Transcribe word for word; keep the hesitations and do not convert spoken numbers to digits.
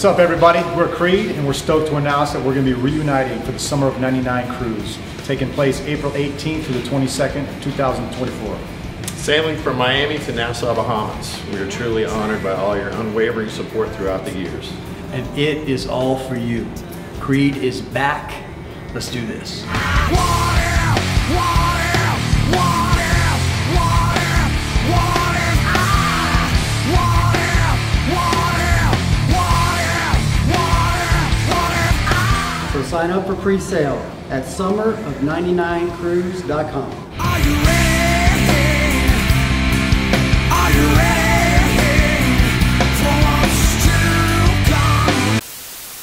What's up, everybody? We're Creed, and we're stoked to announce that we're going to be reuniting for the Summer of ninety-nine Cruise, taking place April eighteenth through the twenty-second, two thousand twenty-four. Sailing from Miami to Nassau, Bahamas, we are truly honored by all your unwavering support throughout the years. And it is all for you. Creed is back. Let's do this. So sign up for pre-sale at summer of ninety-nine cruise dot com.